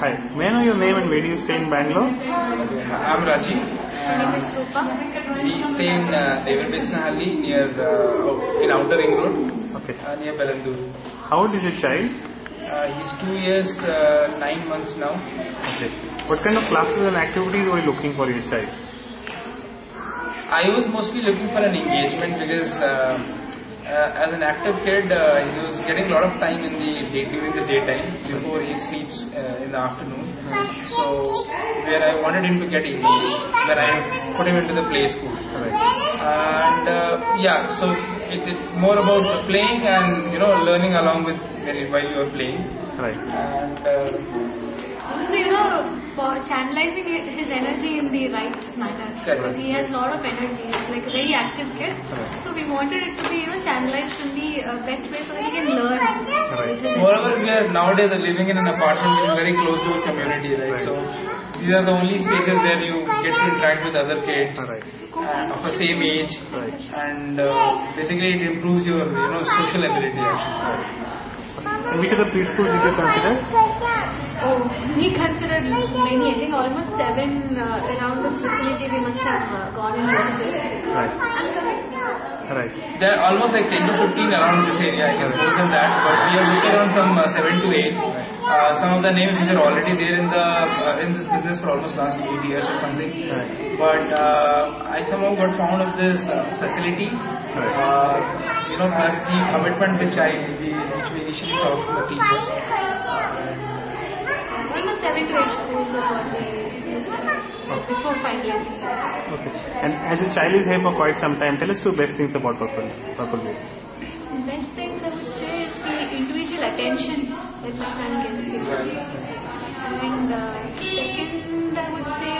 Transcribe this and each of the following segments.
Hi, may I know your name and where do you stay in Bangalore? Okay, I'm Rajeev. My name is Roopa. We stay in Besanahalli near in Outer Ring Road. Okay. Near Belandur. How old is your child? He's 2 years 9 months now. Okay. What kind of classes and activities were you looking for your child? I was mostly looking for an engagement because as an active kid, he was getting a lot of time in the day during the daytime before he sleeps in the afternoon. So where I wanted him to get engaged, where I put him into the play school. Right. And yeah, so it's more about playing and learning along with while you are playing. Right. And so for channelizing his energy in the right manner. Correct. Because he has a lot of energy. He's like a very active kid. Correct. So we wanted it to be channelized in the best way so that he can learn. Right. Moreover, we are nowadays living in an apartment which is very close to a community, right? So these are the only spaces where you get to interact with other kids of the same age, and basically it improves your social ability. And which are the preschools you consider? Oh, we considered many. I think almost 7 around this facility we must have gone and visited. Right. There are almost like 10 to 15 around this area, I guess, more than that. But we are looking on some 7 to 8. Some of the names which are already there in the in this business for almost last 8 years or something. Right. But I somehow got found of this facility. Right. Plus the commitment which we initially saw from the teacher. Almost 7 to 8 schools are before finalizing. Okay. And as a child is here for quite some time, tell us two best things about Purple Bear. Best things I would say is the individual attention that my son gives him. And second, I would say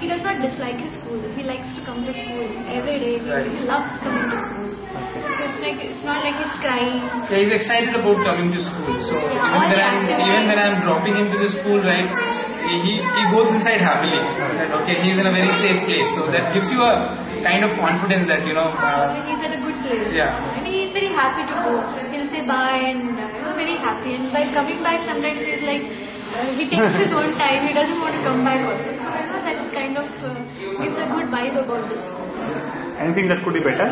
he does not dislike his school. He likes to come to school every day. He loves coming to school. So it's not like he's crying. Yeah, he's excited about coming to school. So even when I'm dropping him to the school, right, he goes inside happily. That he's in a very safe place. So that gives you a kind of confidence that he's at a good place. Yeah. And he's very happy to go. He'll say bye and very happy. And by coming back, sometimes he's like he takes his own time. He doesn't want to come back also. So that kind of gives a good vibe about this school. Anything that could be better?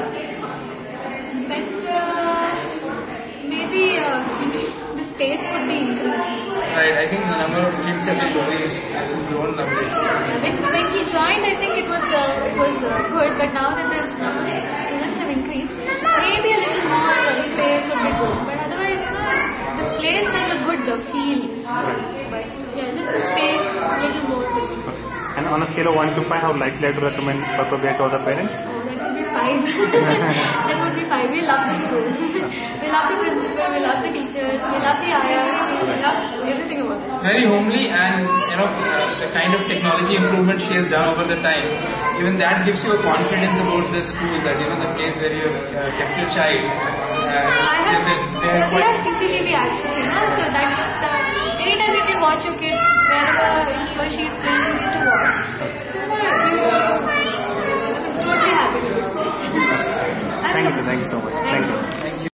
Maybe the space would be increased. Right, I think the number of kids have been grown a bit. When he joined, I think it was good, but now that the number of students have increased, maybe a little more space would be good. But otherwise, the place has a good feel. Right. But yeah, just the space a little more. And on a scale of 1 to 5, how likely to recommend Purple Bear to other parents? That would be 5. We love the school. We love the principal. We love the teachers. We love the IRs. We love everything about this. Very homely, and the kind of technology improvement she has done over the time. Even that gives you a confidence about the school, that the place where you kept your child. They have CCTV access, so that anytime you can watch your kid wherever he or she is playing, you need to watch. So, I'm totally happy to do this. Thank you so much. Thank you.